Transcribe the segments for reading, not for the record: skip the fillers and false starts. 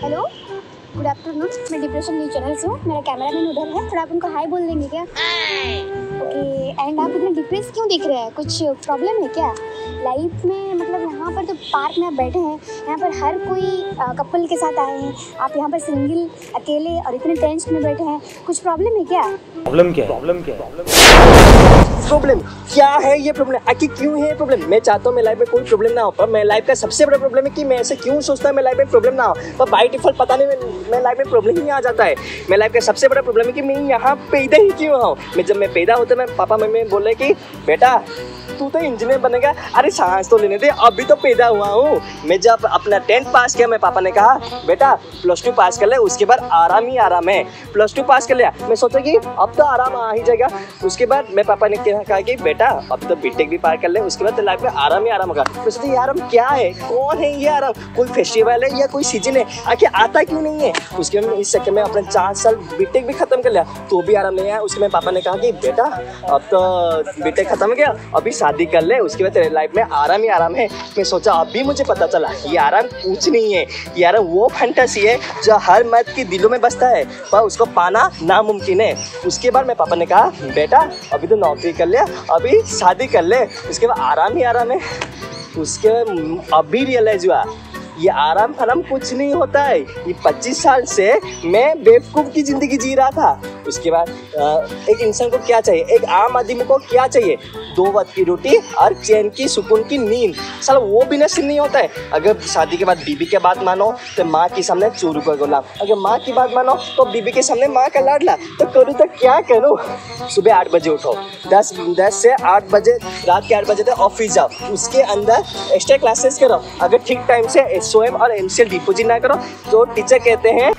Hello, good afternoon. मैं depression news channel से हूँ। मेरा कैमरामैन उधर है, थोड़ा आप उनको हाई बोल देंगे क्या? ओके। एंड आप इतना डिप्रेस क्यों दिख रहे हैं? कुछ प्रॉब्लम है क्या लाइफ में? मतलब यहाँ पर तो पार्क में आप बैठे हैं, यहाँ पर हर कोई कपल के साथ आए हैं, आप यहाँ पर सिंगल अकेले और इतने टेंशन में बैठे हैं। कुछ प्रॉब्लम है क्या? प्रॉब्लम क्या है? ये प्रॉब्लम आखिर क्यों है? प्रॉब्लम मैं चाहता हूँ मैं लाइफ में कोई प्रॉब्लम ना हो, पर मैं लाइफ का सबसे बड़ा प्रॉब्लम है कि मैं ऐसे क्यों सोचता हूँ मैं लाइफ में प्रॉब्लम ना हो, पर बाई डिफॉल्ट पता नहीं मैं लाइफ में प्रॉब्लम ही आ जाता है। मैं लाइफ का सबसे बड़ा प्रॉब्लम है कि मैं यहाँ पैदा ही क्यों आऊँ। मैं जब मैं पैदा होता मैं पापा मम्मी बोल रहे कि बेटा तू तो इंजीनियर बनेगा, अरे सांस तो लेने दे, अभी तो पैदा हुआ हूँ। मैं जब अपना 10th पास किया, मैं पापा ने कहा बेटा +2 पास कर ले, उसके बाद आराम ही आराम है। +2 पास कर लिया, मैं सोचा कि अब तो आराम आ ही जाएगा। उसके बाद मैं पापा ने कहा कि बेटा अब तो बीटेक भी पार कर ले, उसके बाद तो लाइफ में आराम ही आराम होगा। मैं सोचा ये आराम क्या है? कौन है ये आराम? कोई फेस्टिवल है या कोई सीजन है? आखिर आता क्यों नहीं है? उसके बाद इस चक्कर में अपने 4 साल बीटेक भी खत्म कर लिया, तो भी आराम नहीं आया। उसके बाद पापा ने कहा कि बेटा अब तो बीटेक खत्म हो गया, अभी शादी कर ले, उसके बाद तेरे लाइफ में आराम ही आराम है। मैं सोचा अभी मुझे पता चला ये आराम कुछ नहीं है, ये आराम वो फैंटेसी है जो हर मर्द के दिलों में बसता है, पर उसको पाना नामुमकिन है। उसके बाद मैं पापा ने कहा बेटा अभी तो नौकरी कर ले, अभी शादी कर ले, उसके बाद आराम ही आराम है। उसके बाद अभी रियलाइज हुआ ये आराम फराम कुछ नहीं होता है। ये 25 साल से मैं बेवकूफ़ की ज़िंदगी जी रहा था। उसके बाद एक इंसान को क्या चाहिए, एक आम आदमी को क्या चाहिए? 2 वक्त की रोटी और चैन की सुकून की नींद। साला वो भी नसीब नहीं होता है। अगर शादी के बाद बीबी की बात मानो तो माँ के सामने चोरू का गुलाम, अगर माँ की बात मानो तो बीबी के सामने माँ का लाडला। तो करूँ तो क्या करूँ? सुबह 8 बजे उठो, 10 से 8 बजे, रात के 8 बजे तक ऑफिस जाओ, उसके अंदर एक्स्ट्रा क्लासेस करो। अगर ठीक टाइम से स्वयं और एमसीएल डिपोजिट ना करो तो टीचर कहते हैं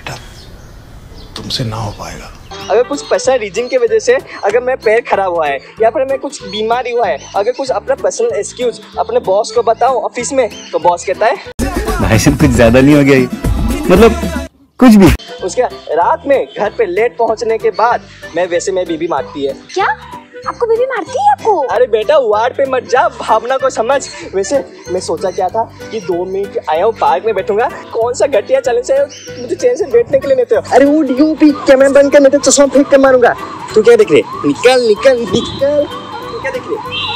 तुमसे ना हो पाएगा। अगर कुछ पर्सनल रीजन की वजह से अगर मैं पैर खराब हुआ है या फिर मैं कुछ बीमारी हुआ है, अगर कुछ अपना पर्सनल एक्सक्यूज अपने बॉस को बताओ ऑफिस में, तो बॉस कहता है भाई सिर्फ कुछ ज्यादा नहीं हो गया, मतलब कुछ भी। उसके रात में घर पे लेट पहुंचने के बाद मैं वैसे मैं बीबी मारती है। क्या आपको बीबी मारती है आपको? अरे बेटा वार्ड पे मत जा, भावना को समझ। वैसे मैं सोचा क्या था कि 2 मिनट आया हूँ पार्क में बैठूंगा, कौन सा घटिया चैलेंज से मुझे चैन से बैठने के लिए लेते हो। अरे उठ यूपी कैमरा बंद कर, नहीं तो चश्मा फेंक कर मारूंगा। तू क्या देख रहे? निकल निकल निकल। तू क्या देख रहे?